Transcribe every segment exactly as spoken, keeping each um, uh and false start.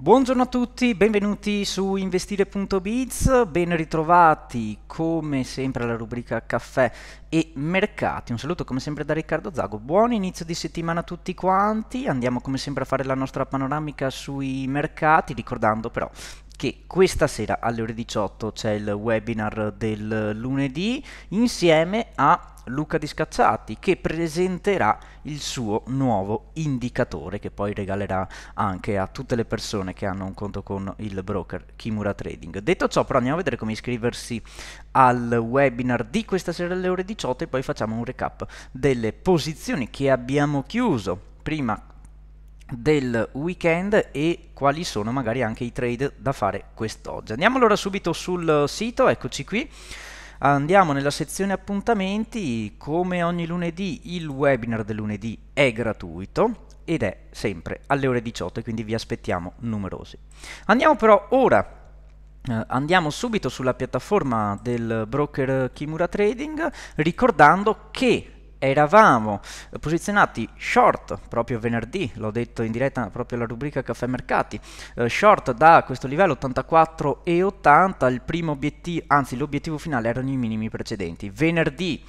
Buongiorno a tutti, benvenuti su investire punto biz, ben ritrovati come sempre alla rubrica Caffè e Mercati. Un saluto come sempre da Riccardo Zago, buon inizio di settimana a tutti quanti. Andiamo come sempre a fare la nostra panoramica sui mercati, ricordando però che questa sera alle ore diciotto c'è il webinar del lunedì insieme a Luca Discacciati, che presenterà il suo nuovo indicatore che poi regalerà anche a tutte le persone che hanno un conto con il broker Kimura Trading. Detto ciò, però, andiamo a vedere come iscriversi al webinar di questa sera alle ore diciotto e poi facciamo un recap delle posizioni che abbiamo chiuso prima del weekend e quali sono magari anche i trade da fare quest'oggi. Andiamo allora subito sul sito, eccoci qui. Andiamo nella sezione appuntamenti. Come ogni lunedì, il webinar del lunedì è gratuito ed è sempre alle ore diciotto, quindi vi aspettiamo numerosi. Andiamo però ora eh, andiamo subito sulla piattaforma del broker Kimura Trading, ricordando che eravamo posizionati short proprio venerdì, l'ho detto in diretta proprio alla rubrica Caffè Mercati, eh, short da questo livello ottantaquattro e ottanta, il primo obiettivo, anzi l'obiettivo finale erano i minimi precedenti. Venerdì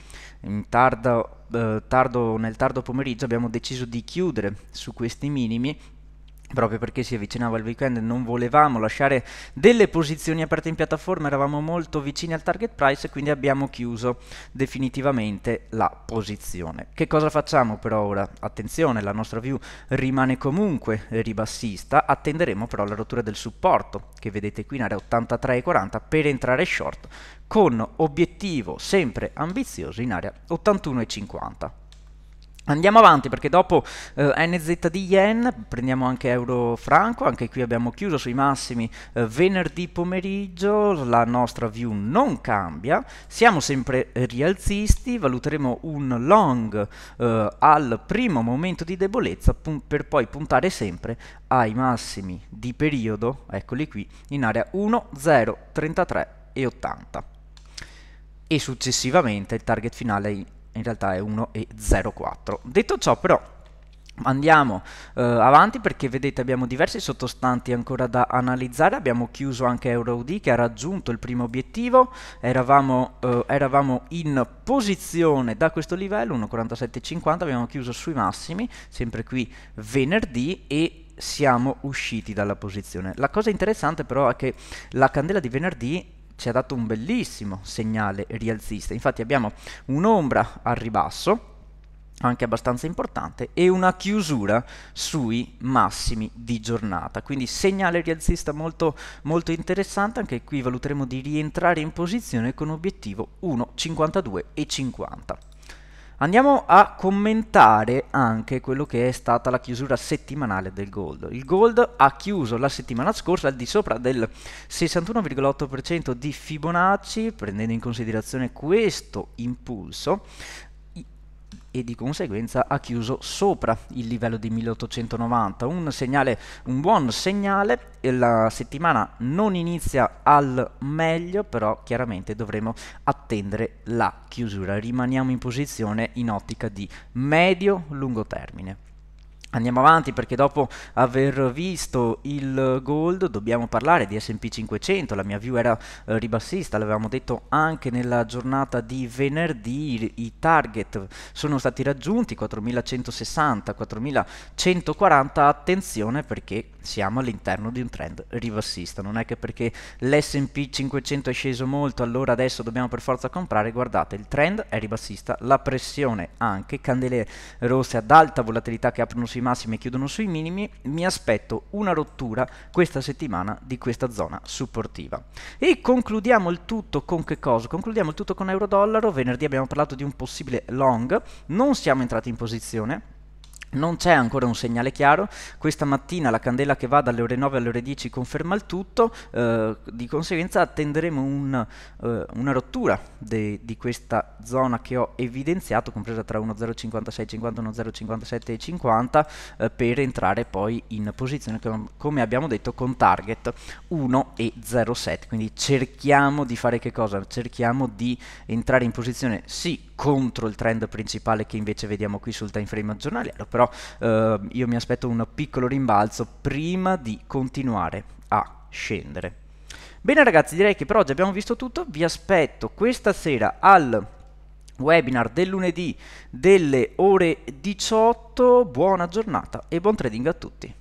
in tardo, eh, tardo, nel tardo pomeriggio abbiamo deciso di chiudere su questi minimi, proprio perché si avvicinava il weekend, non volevamo lasciare delle posizioni aperte in piattaforma, eravamo molto vicini al target price e quindi abbiamo chiuso definitivamente la posizione. Che cosa facciamo però ora? Attenzione, la nostra view rimane comunque ribassista, attenderemo però la rottura del supporto che vedete qui in area ottantatré e quaranta per entrare short, con obiettivo sempre ambizioso in area ottantuno e cinquanta. Andiamo avanti perché dopo eh, N Z D Yen prendiamo anche Euro Franco, anche qui abbiamo chiuso sui massimi eh, venerdì pomeriggio, la nostra view non cambia, siamo sempre rialzisti, valuteremo un long eh, al primo momento di debolezza per poi puntare sempre ai massimi di periodo, eccoli qui, in area uno zero trentatré e ottanta e successivamente il target finale in in realtà è uno e zero quattro. Detto ciò però andiamo eh, avanti perché vedete abbiamo diversi sottostanti ancora da analizzare, abbiamo chiuso anche E U R U S D che ha raggiunto il primo obiettivo, eravamo, eh, eravamo in posizione da questo livello uno quarantasette cinquanta, abbiamo chiuso sui massimi sempre qui venerdì e siamo usciti dalla posizione. La cosa interessante però è che la candela di venerdì ci ha dato un bellissimo segnale rialzista, infatti abbiamo un'ombra al ribasso, anche abbastanza importante, e una chiusura sui massimi di giornata, quindi segnale rialzista molto, molto interessante, anche qui valuteremo di rientrare in posizione con obiettivo uno cinquantadue e cinquanta. Andiamo a commentare anche quello che è stata la chiusura settimanale del gold. Il gold ha chiuso la settimana scorsa al di sopra del sessantuno virgola otto per cento di Fibonacci, prendendo in considerazione questo impulso, e di conseguenza ha chiuso sopra il livello di milleottocentonovanta, un segnale, un buon segnale. La settimana non inizia al meglio, però chiaramente dovremo attendere la chiusura, rimaniamo in posizione in ottica di medio-lungo termine. Andiamo avanti perché dopo aver visto il gold dobbiamo parlare di S and P cinquecento, la mia view era eh, ribassista, l'avevamo detto anche nella giornata di venerdì, i target sono stati raggiunti, quattromilacentosessanta, quattromilacentoquaranta, attenzione perché siamo all'interno di un trend ribassista, non è che perché l'S and P cinquecento è sceso molto allora adesso dobbiamo per forza comprare, guardate il trend è ribassista, la pressione anche, candele rosse ad alta volatilità che aprono sui massimi e chiudono sui minimi, mi aspetto una rottura questa settimana di questa zona supportiva. E concludiamo il tutto con che cosa? Concludiamo il tutto con euro-dollaro, venerdì abbiamo parlato di un possibile long, non siamo entrati in posizione, non c'è ancora un segnale chiaro, questa mattina la candela che va dalle ore nove alle ore dieci conferma il tutto, eh, di conseguenza attenderemo un, eh, una rottura de, di questa zona che ho evidenziato, compresa tra uno zero cinquantasei cinquanta e uno zero cinquantasette cinquanta, eh, per entrare poi in posizione com come abbiamo detto con target uno e zero sette, quindi cerchiamo di fare che cosa? Cerchiamo di entrare in posizione sì contro il trend principale che invece vediamo qui sul time frame giornaliero, però eh, io mi aspetto un piccolo rimbalzo prima di continuare a scendere. Bene ragazzi, direi che per oggi abbiamo visto tutto, vi aspetto questa sera al webinar del lunedì delle ore diciotto, buona giornata e buon trading a tutti.